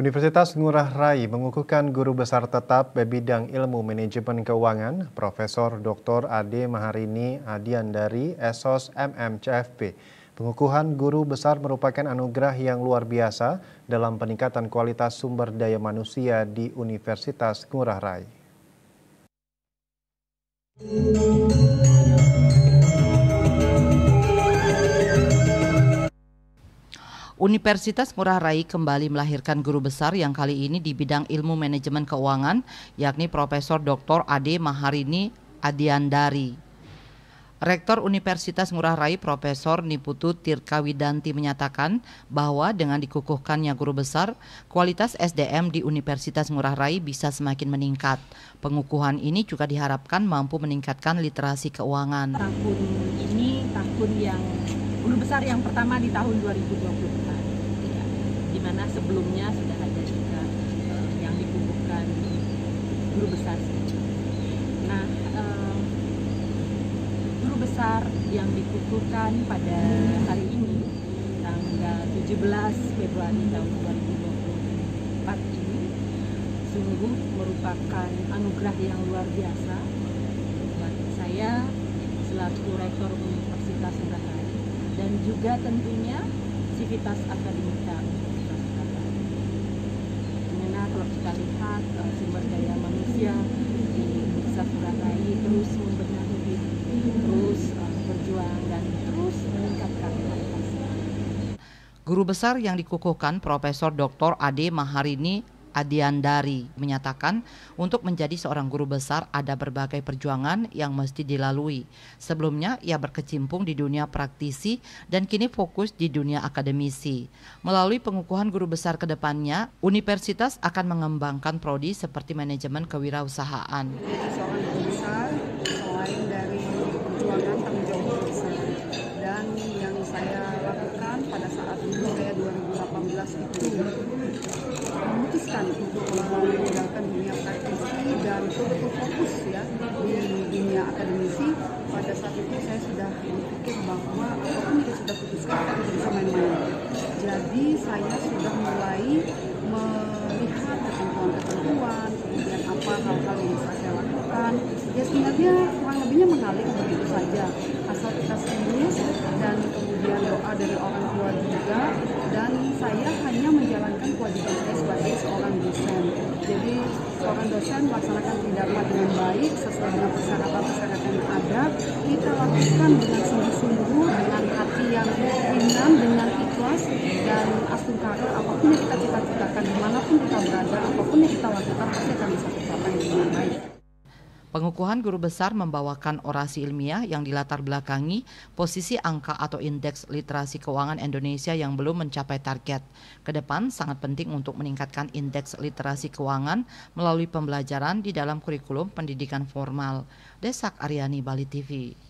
Universitas Ngurah Rai mengukuhkan guru besar tetap bidang ilmu manajemen keuangan, Profesor Dr. Ade Maharini Adiandari, S.SOS. M.M. CFP. Pengukuhan guru besar merupakan anugerah yang luar biasa dalam peningkatan kualitas sumber daya manusia di Universitas Ngurah Rai. Universitas Ngurah Rai kembali melahirkan guru besar yang kali ini di bidang ilmu manajemen keuangan, yakni Profesor Dr. Ade Maharini Adiandari. Rektor Universitas Ngurah Rai Profesor Ni Putu Tirkawidanti menyatakan bahwa dengan dikukuhkannya guru besar, kualitas SDM di Universitas Ngurah Rai bisa semakin meningkat. Pengukuhan ini juga diharapkan mampu meningkatkan literasi keuangan. Tahun ini tahun yang guru besar yang pertama di tahun 2020. Dimana sebelumnya sudah ada juga yang dikumpulkan guru besar. Nah, guru besar yang dikumpulkan pada hari ini, tanggal 17 Februari tahun 2024 ini, sungguh merupakan anugerah yang luar biasa buat saya selaku rektor Universitas Ngurah Rai dan juga tentunya aktivitas akademika. Kalau kita lihat sumber daya manusia di Universitas Ngurah Rai terus membenahi diri, terus berjuang dan terus meningkatkan kualitasnya. Guru besar yang dikukuhkan Profesor Dr. Ade Maharini Adiandari menyatakan untuk menjadi seorang guru besar ada berbagai perjuangan yang mesti dilalui. Sebelumnya ia berkecimpung di dunia praktisi dan kini fokus di dunia akademisi. Melalui pengukuhan guru besar ke depannya, universitas akan mengembangkan prodi seperti manajemen kewirausahaan. Seorang guru besar selain dari perjuangan tanggung jawab besar, dan yang saya lakukan pada saat itu saya 2018 itu memutuskan untuk meninggalkan dunia praktisi dan fokus ya di dunia akademisi. Pada saat itu saya sudah berpikir bahwa apapun yang sudah putuskan tidak bisa main-main. Jadi saya sudah mulai melihat ketentuan-ketentuan, kemudian apa hal-hal yang bisa saya lakukan. Ya sebenarnya kurang lebihnya mengalir begitu saja, asal kita serius dan kemudian doa dari orang tua juga. Dan saya hanya menjalankan kewajiban saya sebagai seorang dosen. Jadi seorang dosen melaksanakan tindakan dengan baik sesuai dengan persyaratan-persyaratan yang ada. Kita lakukan dengan sungguh-sungguh, dengan hati yang ringan, dengan ikhlas dan asli kata. Apapun yang kita cita-citakan, dimanapun kita berada, apapun yang kita lakukan pasti akan bisa tercapai dengan baik. Pengukuhan guru besar membawakan orasi ilmiah yang dilatar belakangi posisi angka atau indeks literasi keuangan Indonesia yang belum mencapai target. Kedepan sangat penting untuk meningkatkan indeks literasi keuangan melalui pembelajaran di dalam kurikulum pendidikan formal. Desak Aryani, Bali TV.